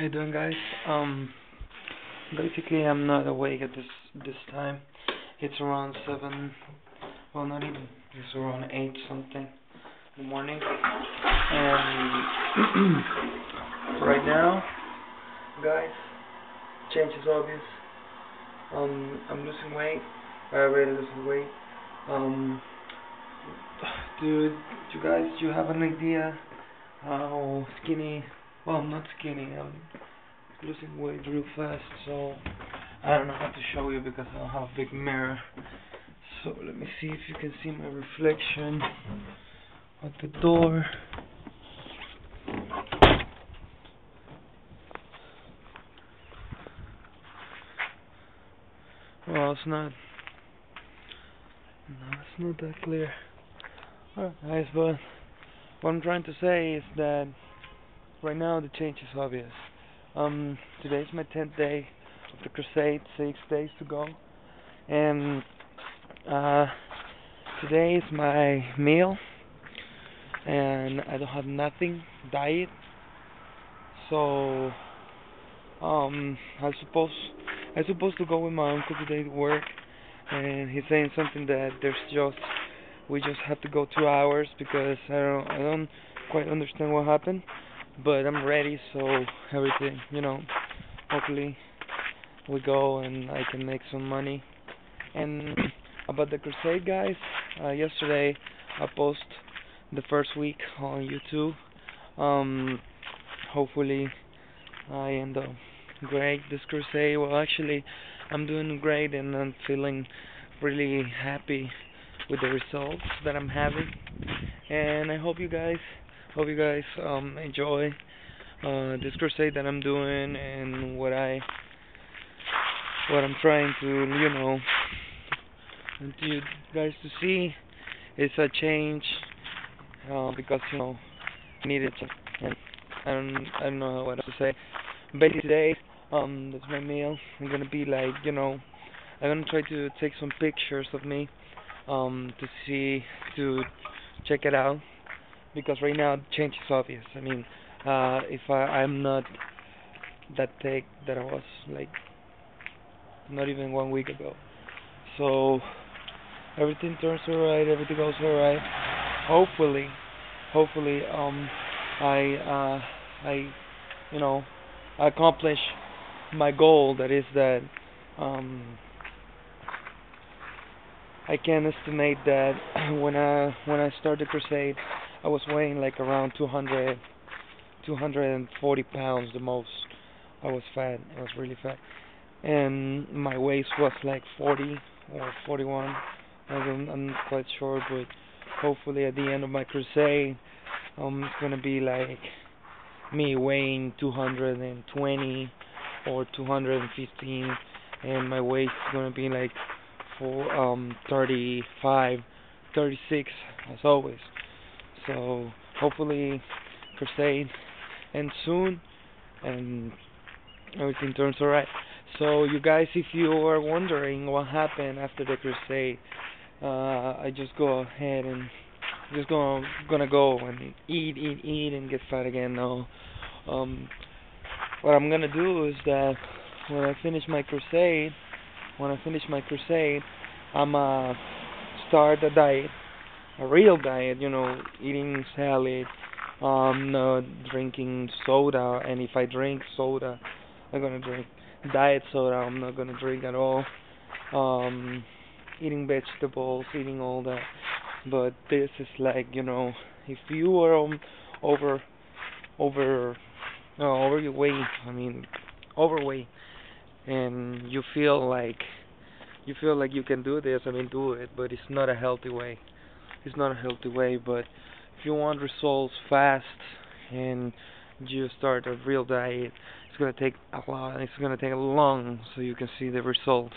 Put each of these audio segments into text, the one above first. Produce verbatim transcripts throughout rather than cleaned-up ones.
How you doing, guys? Um, basically, I'm not awake at this this time. It's around seven. Well, not even. It's around eight something in the morning. And right now, guys, change is obvious. Um, I'm losing weight. I already lost weight. Um, dude, you guys, you have an idea how skinny? Well, I'm not skinny, I'm losing weight real fast, so I don't know how to show you because I don't have a big mirror. So let me see if you can see my reflection at the door. Well, it's not, no, it's not that clear. Alright, guys, but what I'm trying to say is that right now the change is obvious. Um, today's my tenth day of the crusade, six days to go. And uh, today is my meal. And I don't have nothing, diet. So um, I suppose I supposed to go with my uncle today to work, and he's saying something that there's just we just have to go two hours because I don't I don't quite understand what happened. But I'm ready, so everything, you know, hopefully we go and I can make some money. And about the crusade, guys, uh, yesterday I post the first week on YouTube. Um, hopefully I end up great this crusade. Well, actually I'm doing great and I'm feeling really happy with the results that I'm having. And I hope you guys Hope you guys um, enjoy uh, this crusade that I'm doing and what I what I'm trying to, you know, and to you guys to see is a change uh, because, you know, I need it. And I don't I don't know what else to say. Basically today, um, that's my meal. I'm gonna be like, you know, I'm gonna try to take some pictures of me um, to see to check it out. Because right now the change is obvious. I mean, uh, if I, I'm not that thick that I was like not even one week ago, so everything turns alright, everything goes alright. Hopefully, hopefully, um, I, uh, I, you know, accomplish my goal. That is that um, I can estimate that when I when I start the crusade, I was weighing like around two hundred, two hundred forty pounds the most. I was fat, I was really fat. And my waist was like forty or forty-one. I'm, I'm quite sure, but hopefully at the end of my crusade, um, it's gonna be like me weighing two hundred twenty or two hundred fifteen, and my waist is gonna be like for um thirty-five, thirty-six as always. So hopefully crusade ends soon and everything turns alright. So you guys, if you are wondering what happened after the crusade, uh, I just go ahead and just gonna gonna go and eat, eat, eat and get fat again. No, um, what I'm gonna do is that when I finish my crusade, when I finish my crusade, I'ma start a diet. A real diet, you know, eating salad, um, not drinking soda, and if I drink soda, I'm gonna drink diet soda, I'm not gonna drink at all, um, eating vegetables, eating all that, but this is like, you know, if you are um, over, over, no, over your weight, I mean, overweight, and you feel like, you feel like you can do this, I mean, do it, but it's not a healthy way. It's not a healthy way, but if you want results fast and you start a real diet, it's gonna take a lot. It's gonna take long, so you can see the results.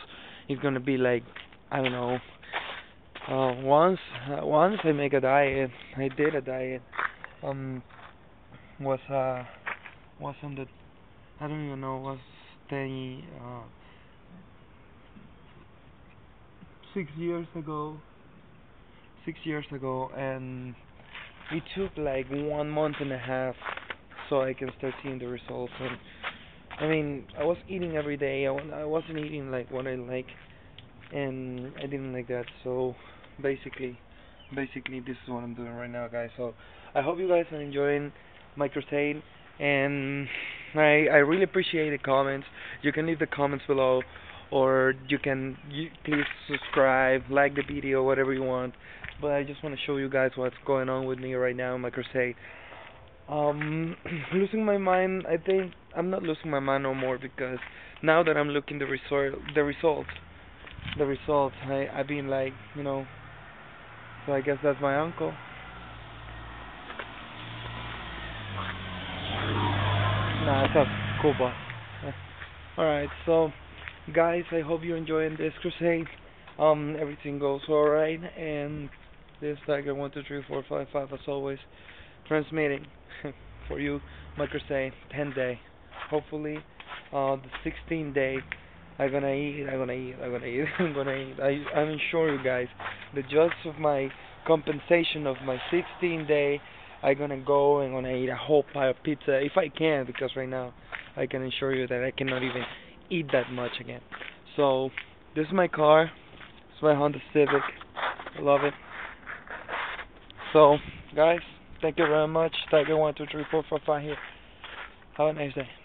It's gonna be like, I don't know. Uh, once, uh, once I make a diet, I did a diet. Um, was uh, was on the, I don't even know, was the uh, six years ago. Six years ago, and it took like one month and a half so I can start seeing the results. And I mean, I was eating every day. I, I wasn't eating like what I like, and I didn't like that. So basically, basically this is what I'm doing right now, guys. So I hope you guys are enjoying my crusade, and I I really appreciate the comments. You can leave the comments below, or you can you, please subscribe, like the video, whatever you want. But I just want to show you guys what's going on with me right now in my crusade. Um, losing my mind. I think I'm not losing my mind no more, because now that I'm looking the result, the results, the results. I I've been like, you know. So I guess that's my uncle. Nah, it's a cool boss. Yeah. Alright, so guys, I hope you're enjoying this crusade. Um, everything goes alright, and this Tiger one two three four five five as always, transmitting for you my crusade ten day. Hopefully, uh, the sixteenth day. I'm gonna eat, I'm gonna eat, I'm gonna eat, I'm gonna eat. I, I'm sure you guys, the just of my compensation of my sixteenth day, I'm gonna go and gonna eat a whole pie of pizza if I can, because right now I can assure you that I cannot even eat that much again. So this is my car, it's my Honda Civic, I love it. So guys, thank you very much. Tiger one two three four four five here. Have a nice day.